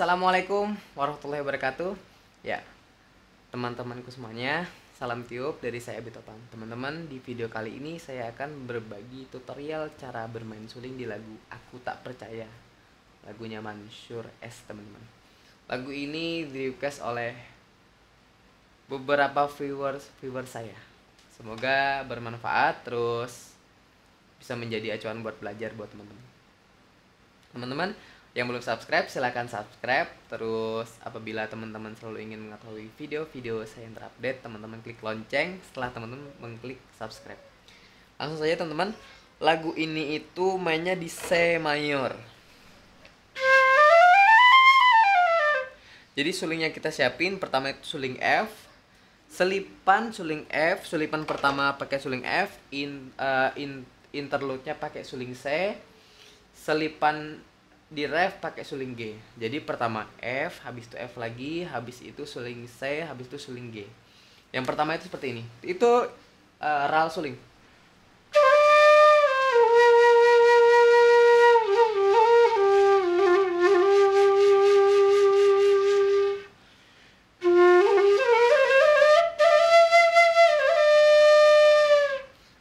Assalamualaikum warahmatullahi wabarakatuh. Ya, teman-temanku semuanya, salam tiup dari saya Abi Topan. Teman-teman, di video kali ini saya akan berbagi tutorial cara bermain suling di lagu Aku Tak Percaya, lagunya Mansur S, teman-teman. Lagu ini di request oleh beberapa viewer saya. Semoga bermanfaat, terus bisa menjadi acuan buat belajar buat teman-teman. Teman-teman yang belum subscribe, silahkan subscribe. Terus apabila teman-teman selalu ingin mengetahui video-video saya yang terupdate, teman-teman klik lonceng setelah teman-teman mengklik subscribe. Langsung saja teman-teman, lagu ini itu mainnya di C mayor. Jadi sulingnya kita siapin, pertama itu suling F, selipan suling F, selipan pertama pakai suling F, interlude-nya pakai suling C, selipan di ref pakai suling G. Jadi pertama F, habis itu F lagi, habis itu suling C, habis itu suling G. Yang pertama itu seperti ini. Itu ral suling.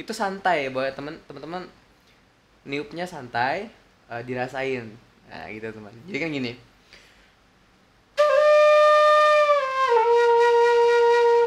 Itu santai, boleh teman-teman niupnya santai, dirasain. Nah, gitu teman. Jadi kan gini.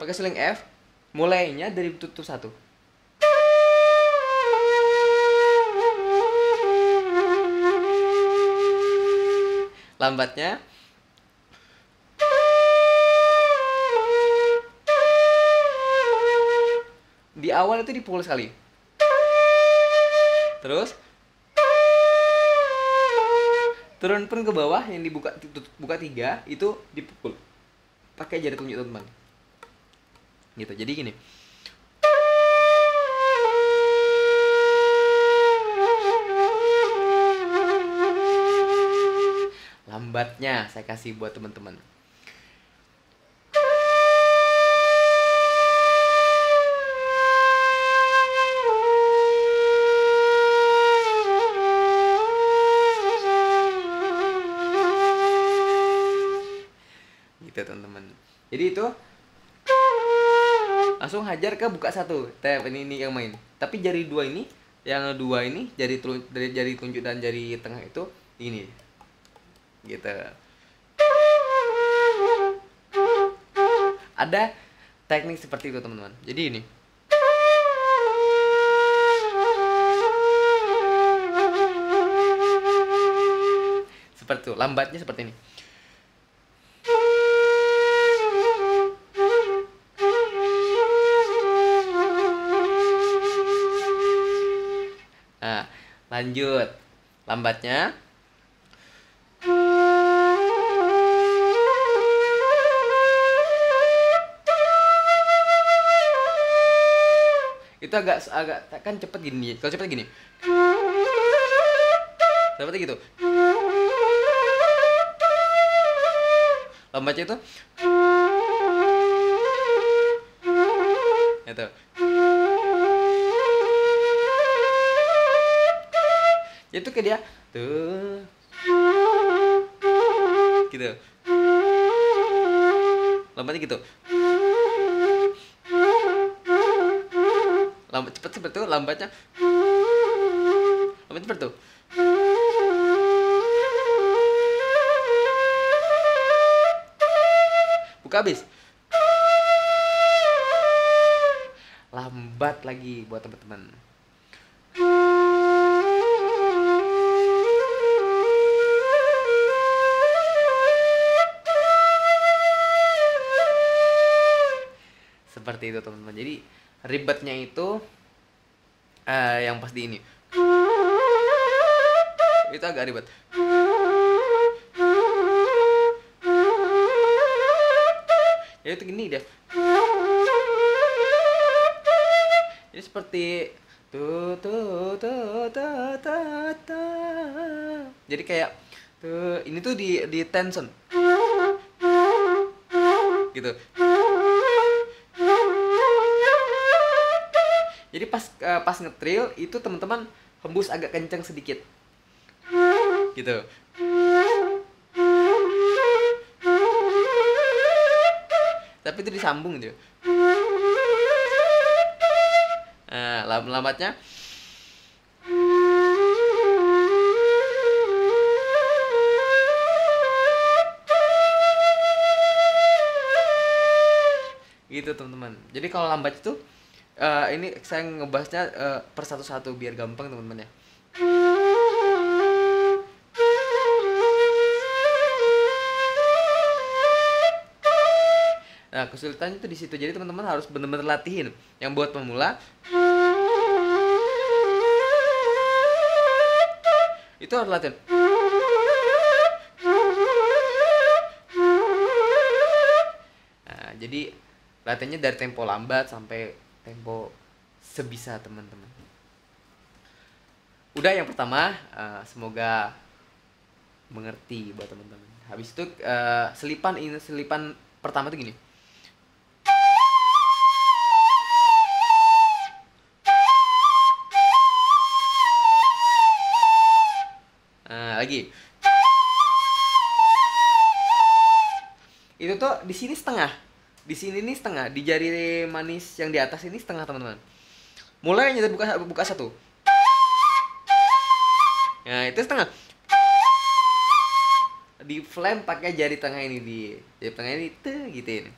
Pakai suling F, mulainya dari tutup satu. Lambatnya di awal itu dipukul sekali. Terus turun pun ke bawah, yang dibuka buka tiga itu dipukul pakai jari tunjuk teman, gitu. Jadi gini, lambatnya saya kasih buat teman-teman. Teman-teman, jadi itu langsung hajar ke buka satu. Ini yang main, tapi jari dua ini, yang dua ini, jari tunjuk dan jari tengah itu ini, gitu. Ada teknik seperti itu teman-teman. Jadi ini seperti itu, lambatnya seperti ini. Lanjut, lambatnya itu agak kan cepet gini. Kalau cepet gini seperti gitu. Lambatnya itu gitu. Itu ke dia tuh gitu, lambatnya gitu, lambat cepet seperti itu, lambatnya seperti itu. Buka habis, lambat lagi buat teman-teman. Seperti itu teman-teman. Jadi ribetnya itu yang pasti ini. Itu agak ribet. Ya itu gini deh. Jadi seperti tu tu tu tu tu tu. Jadi kayak tuh, ini tuh di tension. Gitu. Jadi pas ngetril itu teman-teman hembus agak kenceng sedikit, gitu. tapi itu disambung gitu. Nah, lambatnya gitu teman-teman. Jadi kalau lambat itu ini saya ngebahasnya per satu-satu biar gampang teman-teman ya. Nah, kesulitannya itu di situ. Jadi teman-teman harus benar-benar latihin. Yang buat pemula itu harus latihan. Nah, jadi latihannya dari tempo lambat sampai tempo sebisa teman-teman. Udah yang pertama, semoga mengerti buat teman-teman. Habis itu selipan pertama tuh gini. Lagi itu tuh di sini setengah, di sini ini setengah, di jari manis yang di atas ini setengah teman-teman. Mulainya dari buka satu, nah itu setengah. Di flam pakai jari tengah ini, di jari tengah ini tuh gituin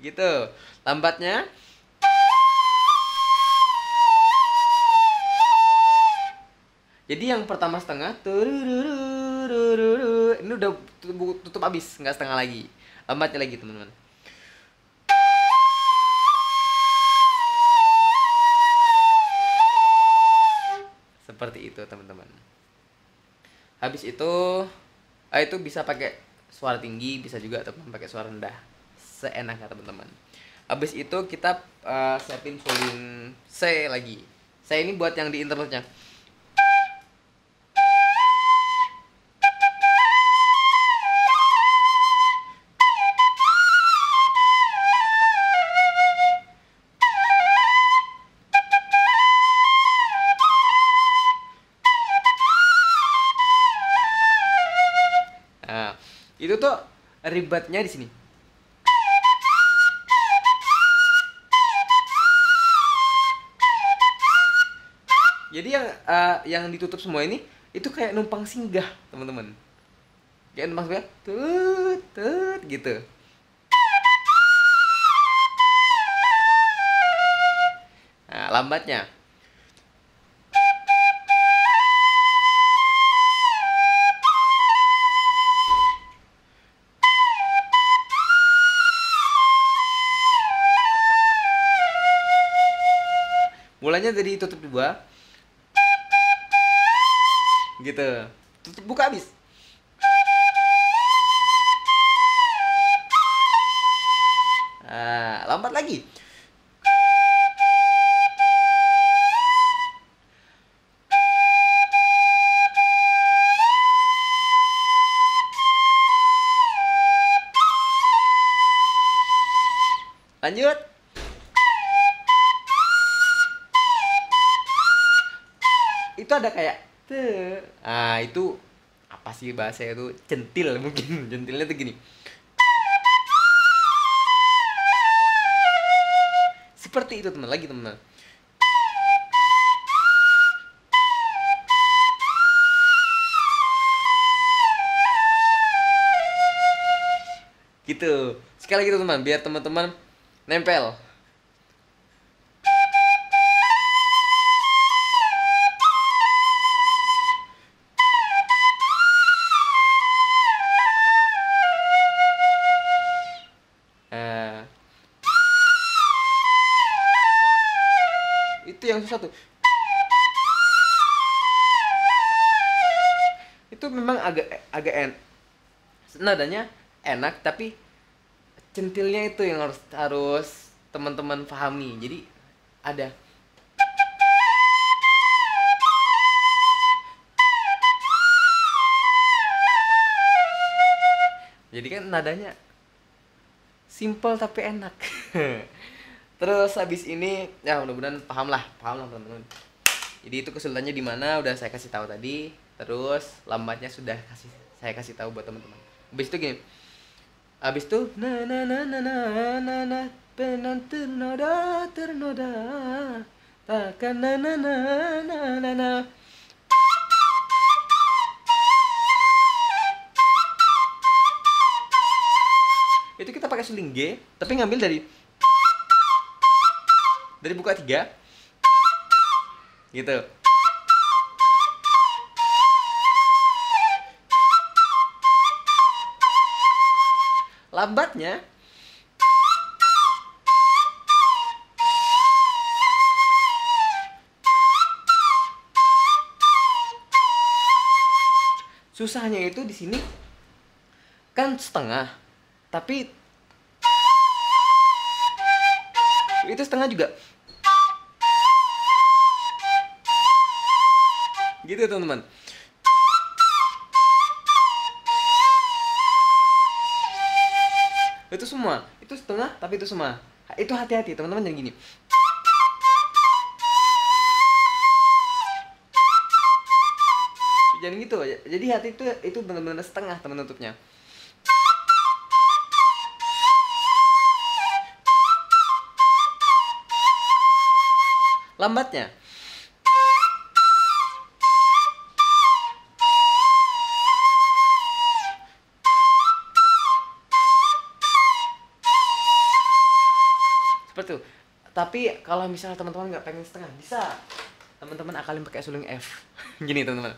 gitu. Lambatnya jadi yang pertama setengah, ini udah tutup abis, nggak setengah lagi. Lambatnya lagi teman-teman. Seperti itu teman-teman. Habis itu bisa pakai suara tinggi, bisa juga teman pakai suara rendah, seenaknya teman-teman. Habis itu kita siapin volume C lagi. C ini buat yang di internetnya. Itu tuh ribatnya di sini. Jadi yang ditutup semua ini itu kayak numpang singgah, teman-teman. Kayak numpang singgah, tut tut gitu. Nah, lambatnya mulanya jadi tutup dua gitu, tutup buka habis. Nah, lambat lagi. Lanjut. Itu ada kayak tuh, ah itu apa sih bahasanya itu, centil mungkin. Centilnya tuh gini, seperti itu teman. Lagi teman, gitu. Sekali lagi teman, biar teman-teman nempel. Itu yang susah tuh. Itu memang agak nadanya enak, tapi centilnya itu yang harus teman-teman pahami. Jadi ada jadi kan nadanya simple tapi enak. Terus habis ini, ya mudah-mudahan paham lah teman-teman. Jadi itu kesulitannya di mana udah saya kasih tahu tadi. Terus lambatnya sudah saya kasih tahu buat teman-teman. Abis itu gini. Abis itu na na na na na na penan ternoda ternoda takkan na na na na na na. Itu kita pakai suling G, tapi ngambil dari buka 3 gitu. Lambatnya susahnya itu di sini kan setengah, tapi itu setengah juga gitu teman-teman. Itu semua, itu setengah, tapi itu semua. Itu hati-hati teman-teman, jangan gini. Jangan gitu. Jadi hati itu benar-benar setengah teman tutupnya. Lambatnya. Seperti itu. Tapi kalau misalnya teman-teman nggak pengen setengah, bisa teman-teman akalin pakai suling F. Gini teman-teman.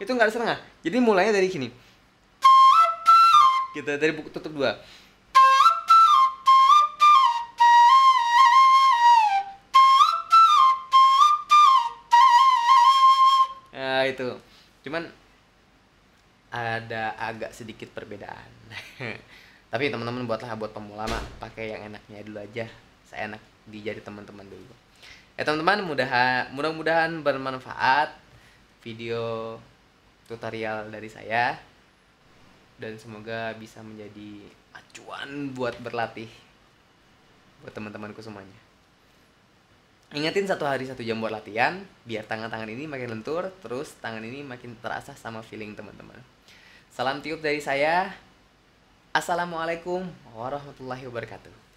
Itu nggak ada setengah. Jadi mulainya dari sini. Gitu, dari buku tutup 2. Nah, itu. Cuman ada agak sedikit perbedaan. Tapi teman-teman buatlah, buat pemula mah pakai yang enaknya dulu aja. Saya enak di jari teman-teman dulu. Ya teman-teman, mudah-mudahan bermanfaat video tutorial dari saya, dan semoga bisa menjadi acuan buat berlatih buat teman-temanku semuanya. Ingatin 1 hari 1 jam buat latihan, biar tangan-tangan ini makin lentur, terus tangan ini makin terasah sama feeling teman-teman. Salam tiup dari saya. Assalamualaikum warahmatullahi wabarakatuh.